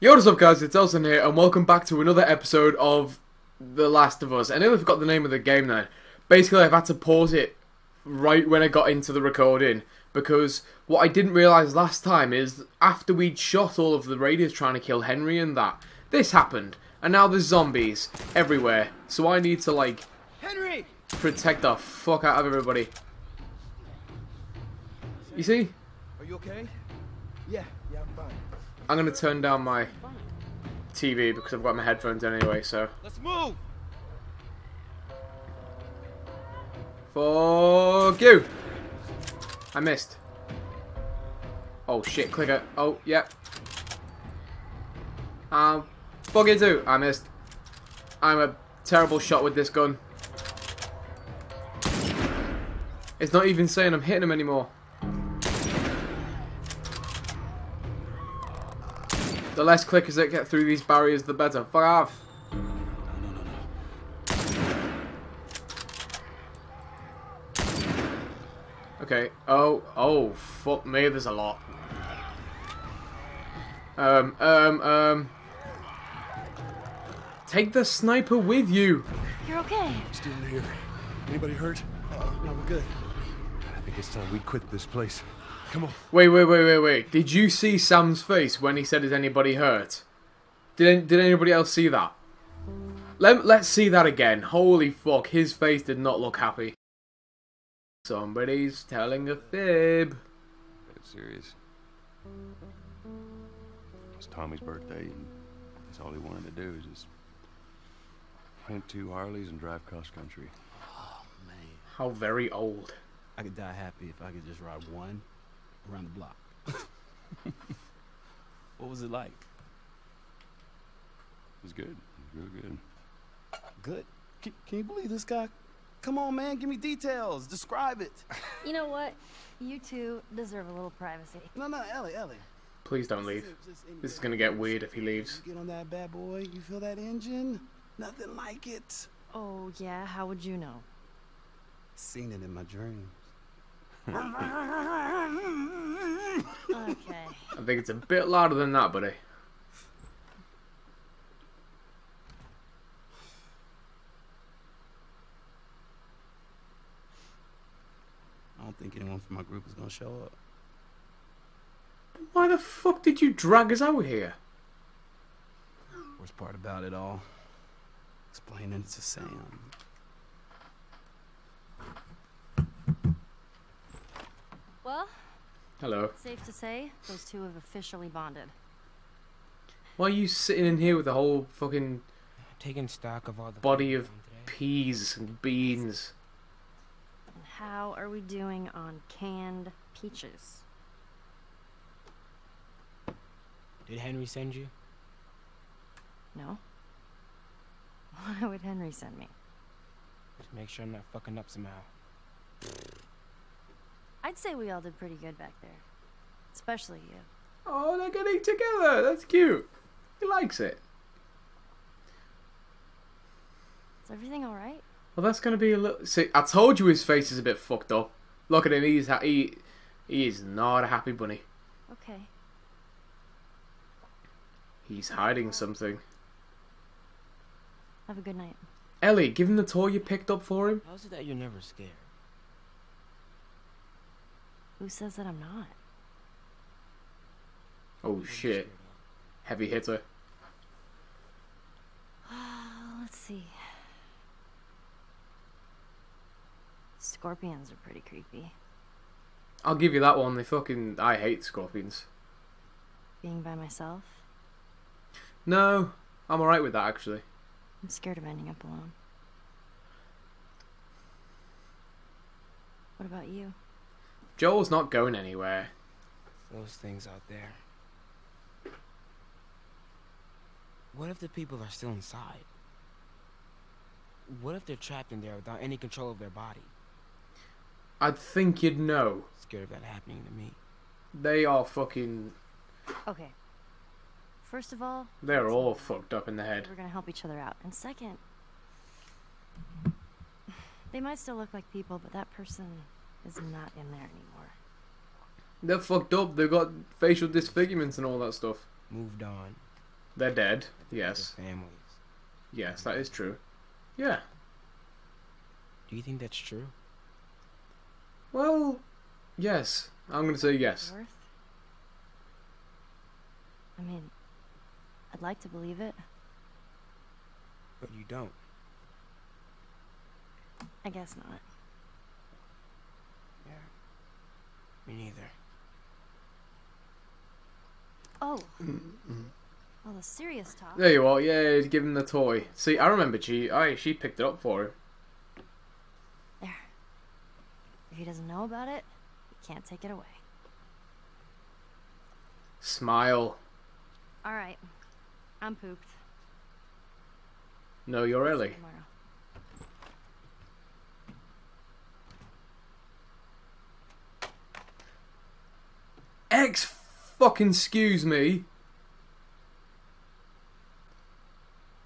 Yo, what's up guys, it's Elson here, and welcome back to another episode of The Last of Us. I nearly forgot the name of the game now. Basically, I've had to pause it right when I got into the recording, because what I didn't realise last time is, after we'd shot all of the raiders trying to kill Henry and that, this happened, and now there's zombies everywhere, so I need to, like, Henry! Protect the fuck out of everybody. You see? Are you okay? Yeah, I'm fine. I'm gonna turn down my TV because I've got my headphones on anyway, so. Let's move. Fuck you! I missed. Oh shit, clicker. Oh, yep. Yeah. Fuck you too. I missed. I'm a terrible shot with this gun. It's not even saying I'm hitting him anymore. The less clickers that get through these barriers, the better. Fuck off! Okay. Oh, fuck me. There's a lot. Take the sniper with you. You're okay. Still in here. Anybody hurt? No, we're good. I think it's time we quit this place. Come on. Wait. Did you see Sam's face when he said, "Is anybody hurt?" Did anybody else see that? Let's see that again. Holy fuck, his face did not look happy. Somebody's telling a fib. That's serious. It's Tommy's birthday, and that's all he wanted to do is just rent two Harleys and drive cross country. Oh man. How very old. I could die happy if I could just ride one around the block. What was it like? It was good. Real good. Good? Can you believe this guy? Come on, man. Give me details. Describe it. You know what? You two deserve a little privacy. No, Ellie. Please don't leave. This is going to get weird if he leaves. Get on that bad boy. You feel that engine? Nothing like it. Oh, yeah? How would you know? Seen it in my dreams. Okay. I think it's a bit louder than that, buddy. I don't think anyone from my group is gonna show up. Why the fuck did you drag us out here? Worst part about it all, explaining it to Sam. Well, hello. Safe to say, those two have officially bonded. Why are you sitting in here with the whole fucking taking stock of all the body of peas and beans? And how are we doing on canned peaches? Did Henry send you? No. Why would Henry send me? Just make sure I'm not fucking up somehow. I'd say we all did pretty good back there. Especially you. Oh, they're getting together. That's cute. He likes it. Is everything alright? Well, that's going to be a little... See, I told you his face is a bit fucked up. Look at him. He is not a happy bunny. Okay. He's hiding something. Have a good night. Ellie, give him the toy you picked up for him. How is it that you're never scared? Who says that I'm not? Oh shit. Heavy hitter. Let's see. Scorpions are pretty creepy. I'll give you that one. I hate scorpions. Being by myself? No. I'm alright with that, actually. I'm scared of ending up alone. What about you? Joel's not going anywhere. Those things out there. What if the people are still inside? What if they're trapped in there without any control of their body? I'd think you'd know. Scared of that happening to me. They are fucking... Okay. First of all... They're all fucked up in the head. We're gonna help each other out. And second... They might still look like people, but that person... is not in there anymore. They're fucked up. They've got facial disfigurements and all that stuff. Moved on. They're dead, yes. Their families. Yes, that is true. Yeah. Do you think that's true? Well, yes. I'm going to say yes. I mean, I'd like to believe it. But you don't. I guess not. Yeah. Me neither. Oh. Well, the serious talk. There you are. Yeah, give him the toy. See, I remember she picked it up for him. There. If he doesn't know about it, he can't take it away. Smile. All right. I'm pooped. No, you're early. Tomorrow. Fucking excuse me.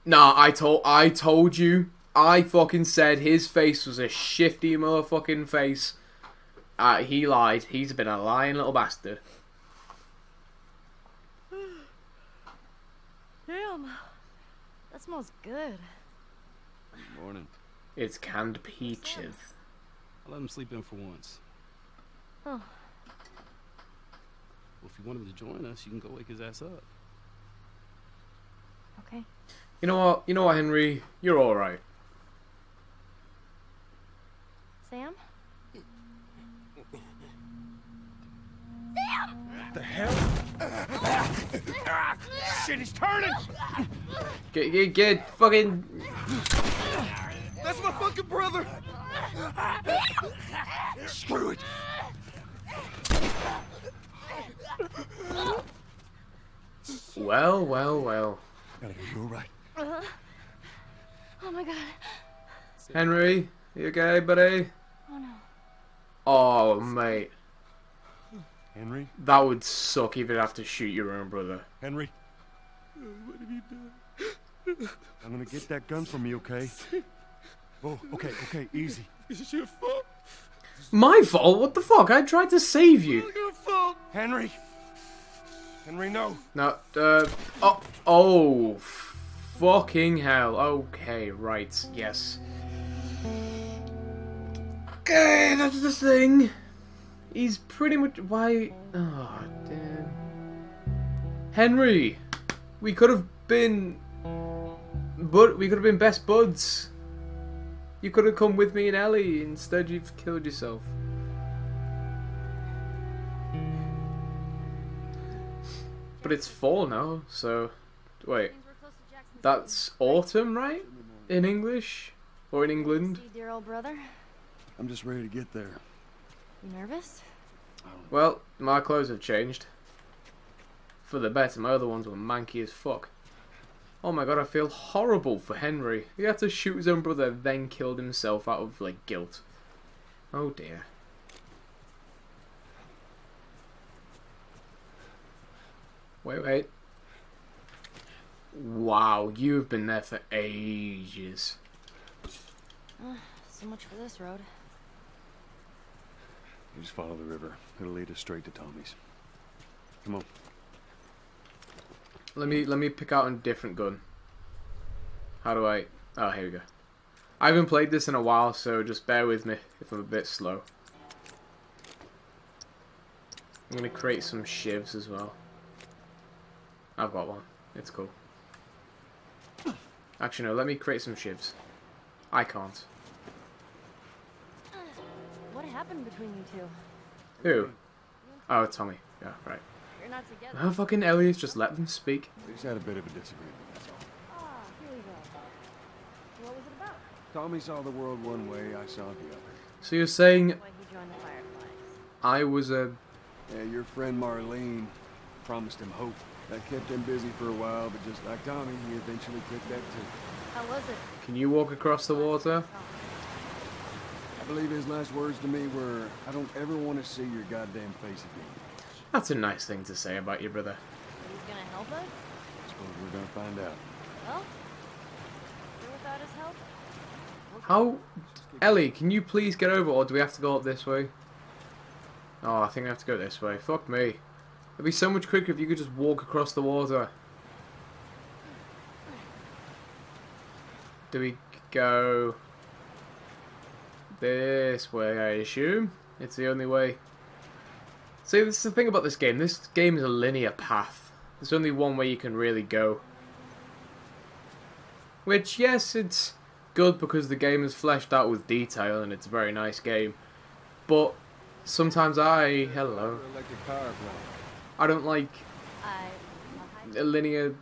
Nah, I told you. I fucking said his face was a shifty motherfucking face. He lied. He's been a lying little bastard. Damn, that smells good. Good morning. It's canned peaches. I'll let him sleep in for once. Oh. Well, if you want him to join us, you can go wake his ass up. Okay. You know what? You know what, Henry? You're all right. Sam? Sam! What the hell? Shit, he's turning! Get fucking... That's my fucking brother! Screw it! Well, well, well. Ellie, are you alright? Oh my god. Henry, you okay, buddy? Oh no. Oh, mate. Henry? That would suck even have to shoot your own brother. Henry? Oh, what have you done? I'm gonna get that gun from you, okay? Oh, okay, easy. This is your fault. My fault? What the fuck? I tried to save you. It's your fault. Henry. Henry, no. No. Oh. Fucking hell. Okay. Right. Yes. Okay. That's the thing. He's pretty much. Why? Oh, damn. Henry. We could have been. But we could have been best buds. You could have come with me and Ellie. Instead, you've killed yourself. But it's fall now, so... Wait. That's autumn, right? In English? Or in England? Dear old brother. I'm just ready to get there. You nervous? Well, my clothes have changed. For the better, my other ones were manky as fuck. Oh my god, I feel horrible for Henry. He had to shoot his own brother, then killed himself out of, like, guilt. Oh dear. Wait. Wow, you've been there for ages. So much for this road. You just follow the river. It'll lead us straight to Tommy's. Come on. Let me pick out a different gun. How do I... Oh, here we go. I haven't played this in a while, so just bear with me if I'm a bit slow. I'm going to create some shivs as well. I've got one. It's cool. Actually, no, let me create some shivs. I can't. What happened between you two? Who? Oh, Tommy. Yeah, right. How fucking Elliot's just let them speak. We just had a bit of a disagreement, that's all. Ah, here we go. What was it about? Tommy saw the world one way, I saw it the other. So you're saying I was a... Yeah, your friend Marlene promised him hope. That kept him busy for a while, but just like Tommy, he eventually took that too. How was it? Can you walk across the water? I believe his last words to me were, I don't ever want to see your goddamn face again. That's a nice thing to say about your brother. He's gonna help us? I suppose we're gonna find out. Well, we're without his help. How? Ellie, can you please get over, or do we have to go up this way? Oh, I think we have to go this way. Fuck me. It'd be so much quicker if you could just walk across the water. do we go this way, I assume? It's the only way. See, this is the thing about this game. This game is a linear path. There's only one way you can really go. Which, yes, it's good because the game is fleshed out with detail and it's a very nice game. But sometimes I don't like linear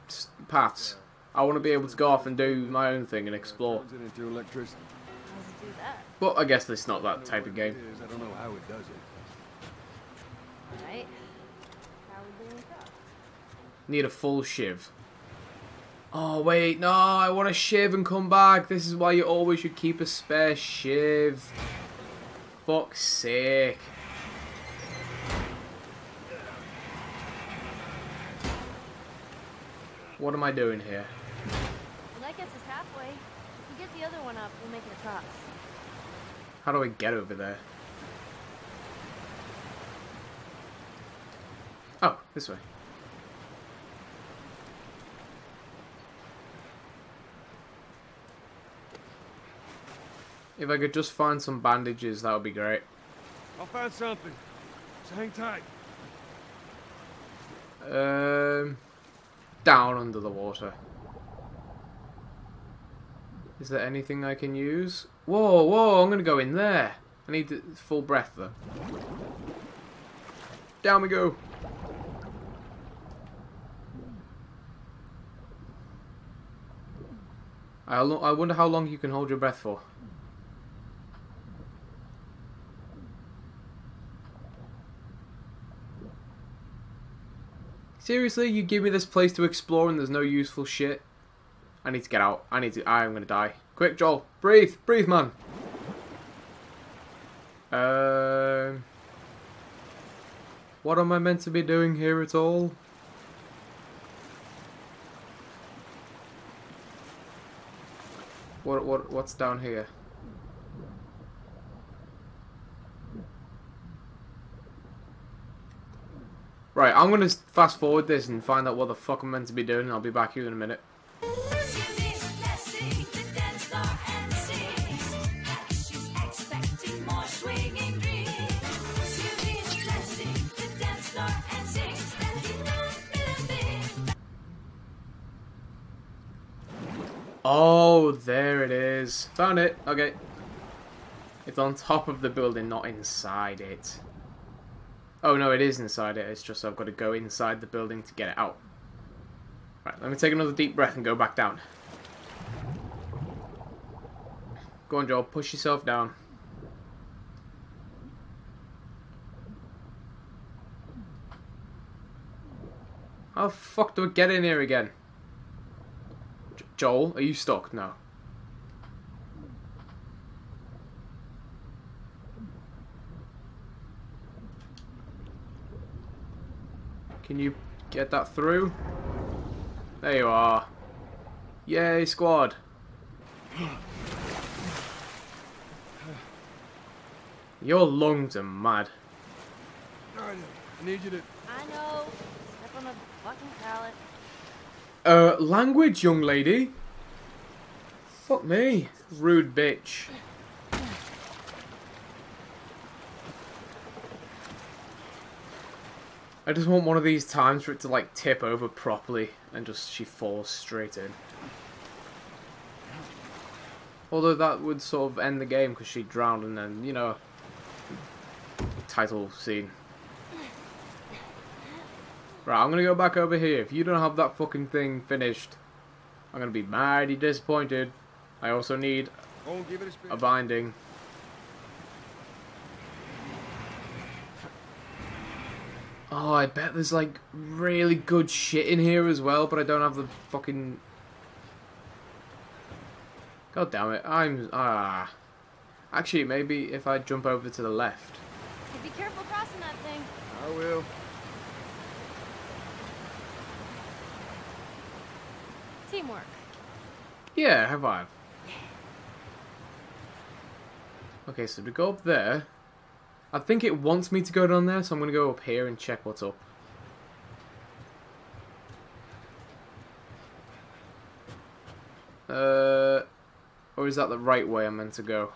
paths. I want to be able to go off and do my own thing and explore. But I guess it's not that type of game. I don't know how it does it. Right? Need a full shiv. Oh wait, no! I want to shiv and come back. This is why you always should keep a spare shiv. Fuck's sake! What am I doing here? Well, that gets us halfway. If we get the other one up, we'll make it across. How do I get over there? Oh, this way. If I could just find some bandages, that would be great. I'll find something. Just hang tight. Down under the water. Is there anything I can use? Whoa, whoa! I'm gonna go in there. I need full breath though. Down we go. I wonder how long you can hold your breath for. Seriously, you give me this place to explore and there's no useful shit. I need to get out. I'm gonna die. Quick, Joel. Breathe. Breathe, man. What am I meant to be doing here at all? What's down here? Right, I'm going to fast forward this and find out what the fuck I'm meant to be doing, and I'll be back here in a minute. Oh, there it is. Found it. Okay. It's on top of the building, not inside it. Oh no, it is inside it, it's just I've got to go inside the building to get it out. Right, let me take another deep breath and go back down. Go on, Joel, push yourself down. How the fuck do I get in here again? Joel, are you stuck? No. Can you get that through? There you are. Yay, squad. Your lungs are mad. I need you to... I know. Step on a fucking pallet. Language, young lady. Fuck me. Rude bitch. I just want one of these times for it to like tip over properly and just she falls straight in. Although that would sort of end the game because she drowned and then, you know, title scene. Right, I'm gonna go back over here. If you don't have that fucking thing finished, I'm gonna be mighty disappointed. I also need a binding. Oh, I bet there's like really good shit in here as well, but I don't have the fucking... God damn it, Actually, maybe if I jump over to the left. Be careful crossing that thing. I will. Teamwork. Yeah, high five. Okay, so to go up there... I think it wants me to go down there, so I'm going to go up here and check what's up. Or is that the right way I'm meant to go?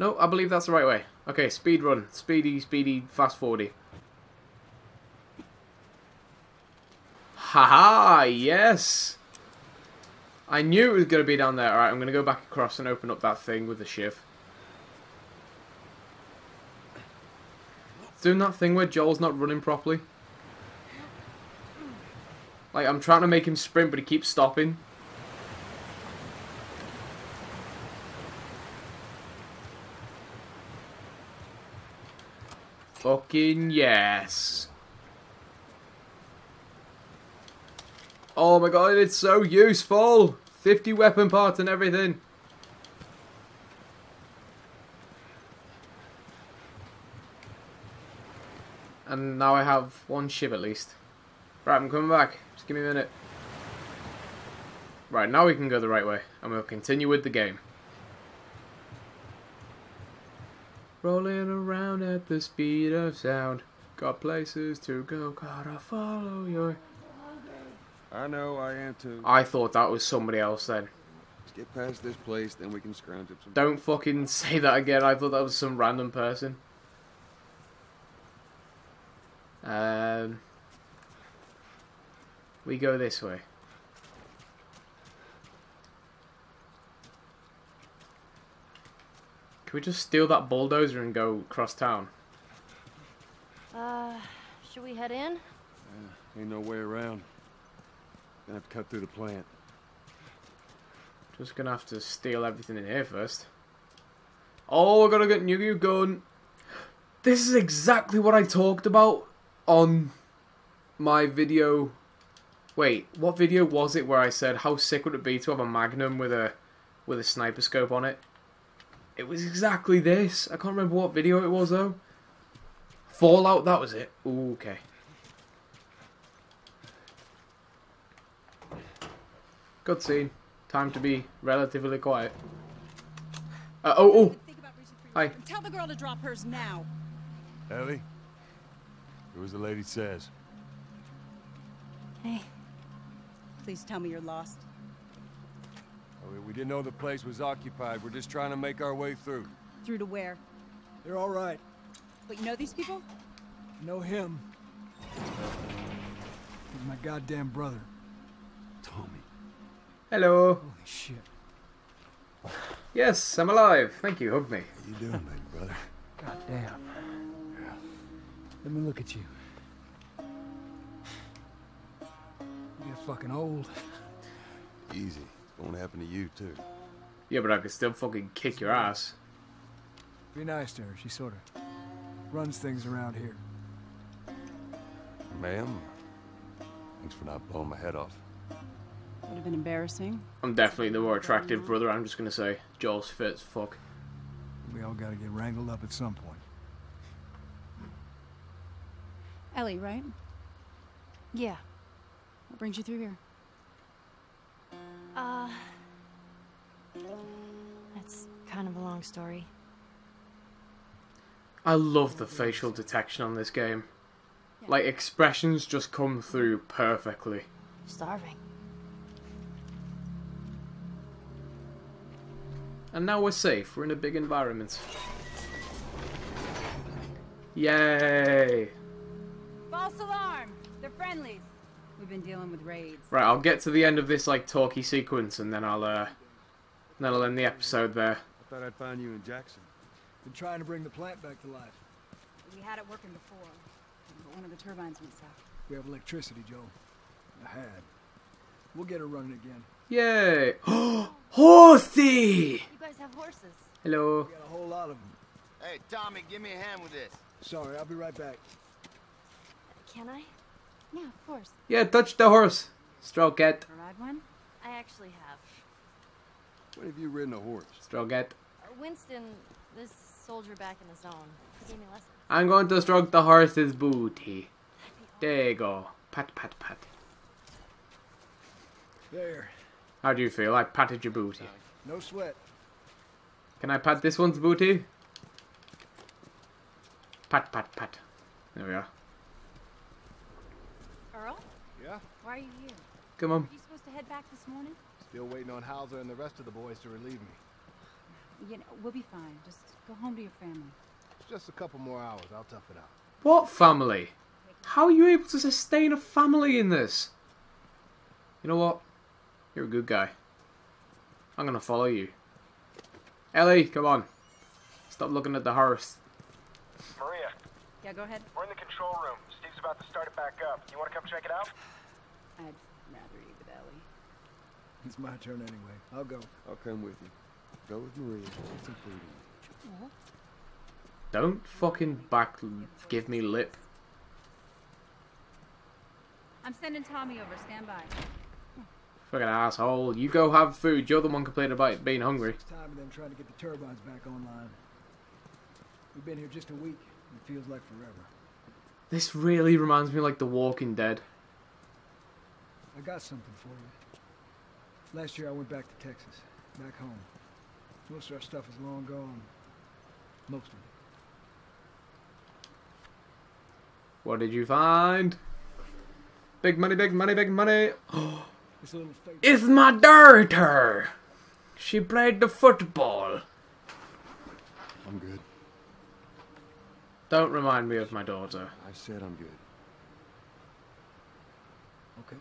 No, I believe that's the right way. Okay, speed run. Speedy, speedy, fast 40. Haha, yes! I knew it was going to be down there. Alright, I'm going to go back across and open up that thing with the shiv. It's doing that thing where Joel's not running properly. Like, I'm trying to make him sprint, but he keeps stopping. Fucking yes. Oh my god, it's so useful! 50 weapon parts and everything. And now I have one ship at least. Right, I'm coming back. Just give me a minute. Right, now we can go the right way. And we'll continue with the game. Rolling around at the speed of sound. Got places to go. Gotta follow your... I know, I am too. I thought that was somebody else then. Let's get past this place, then we can scrounge up some... Don't fucking say that again. I thought that was some random person. We go this way. Can we just steal that bulldozer and go across town? Should we head in? Ain't no way around. Gonna have to cut through the plant. Just gonna have to steal everything in here first. Oh, I gotta get a new gun. This is exactly what I talked about on my video. Wait, what video was it where I said how sick would it be to have a Magnum with a sniper scope on it? It was exactly this. I can't remember what video it was though. Fallout, that was it. Ooh, okay. Cutscene. Time to be relatively quiet. Oh! Hi. Tell the girl to drop hers now. Ellie? It was the lady says. Hey. Please tell me you're lost. Oh, we didn't know the place was occupied. We're just trying to make our way through. Through to where? They're all right. But you know these people? Know him. He's my goddamn brother. Tommy. Hello. Holy shit. Yes, I'm alive. Thank you. Hug me. How you doing, big brother? God damn. Yeah. Let me look at you. You're fucking old. Easy. It's gonna happen to you too. Yeah, but I could still fucking kick your ass. Be nice to her. She sort of runs things around here. Ma'am, thanks for not blowing my head off. Would have been embarrassing. I'm definitely the more attractive brother, I'm just gonna say. Joel's fit as fuck. We all gotta get wrangled up at some point. Ellie, right? Yeah. What brings you through here? That's kind of a long story. I love the facial detection on this game. Yeah. Like, expressions just come through perfectly. Starving. And now we're safe. We're in a big environment. Yay! False alarm! They're friendlies. We've been dealing with raids. Right, I'll get to the end of this like talky sequence, and then I'll end the episode there. I thought I'd find you in Jackson. Been trying to bring the plant back to life. We had it working before, but one of the turbines went south. We have electricity, Joel. I had. We'll get her running again. Yay! Horsey! You guys have horses. Hello. We got a whole lot of them. Hey, Tommy, give me a hand with this. Sorry, I'll be right back. Can I? Yeah, of course. Yeah, touch the horse. Stroke it. Ride one? I actually have. When have you ridden a horse? Stroke it. Winston, this soldier back in the zone, he gave me a lesson. I'm going to stroke the horse's booty. There you go. Pat, pat, pat. There. How do you feel? I patted your booty. No sweat. Can I pat this one's booty? Pat, pat, pat. There we are. Earl? Yeah? Why are you here? Come on. Are you supposed to head back this morning? Still waiting on Hauser and the rest of the boys to relieve me. You know, we'll be fine. Just go home to your family. It's just a couple more hours. I'll tough it out. What family? How are you able to sustain a family in this? You know what? You're a good guy. I'm gonna follow you. Ellie, come on. Stop looking at the horse. Maria. Yeah, go ahead. We're in the control room. Steve's about to start it back up. You want to come check it out? I'd rather eat with Ellie. It's my turn anyway. I'll go. I'll come with you. Go with Maria. Get some food in. Uh-huh. Don't fucking back. Give me lip. I'm sending Tommy over. Stand by. Fucking asshole. You go have food. You're the one complaining about being hungry. It's time of them trying to get the turbines back online. We've been here just a week. It feels like forever. This really reminds me like The Walking Dead. I got something for you. Last year I went back to Texas. Back home. Most of our stuff is long gone. Most of it. What did you find? Big money, big money, big money. Oh. It's my daughter. She played the football. I'm good. Don't remind me of my daughter. I said I'm good. Okay.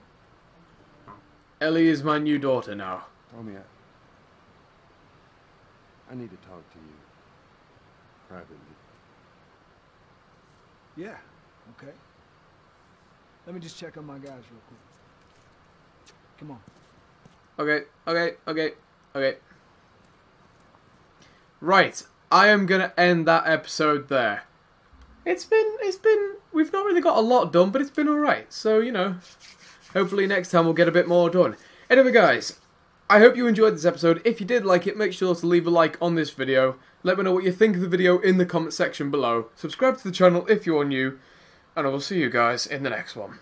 Ellie is my new daughter now. Tommy, I need to talk to you. Privately. Yeah, okay. Let me just check on my guys real quick. Come on. Okay, okay, okay, okay. Right, I am gonna end that episode there. We've not really got a lot done, but it's been alright. So, you know, hopefully next time we'll get a bit more done. Anyway, guys, I hope you enjoyed this episode. If you did like it, make sure to leave a like on this video. Let me know what you think of the video in the comment section below. Subscribe to the channel if you're new, and I will see you guys in the next one.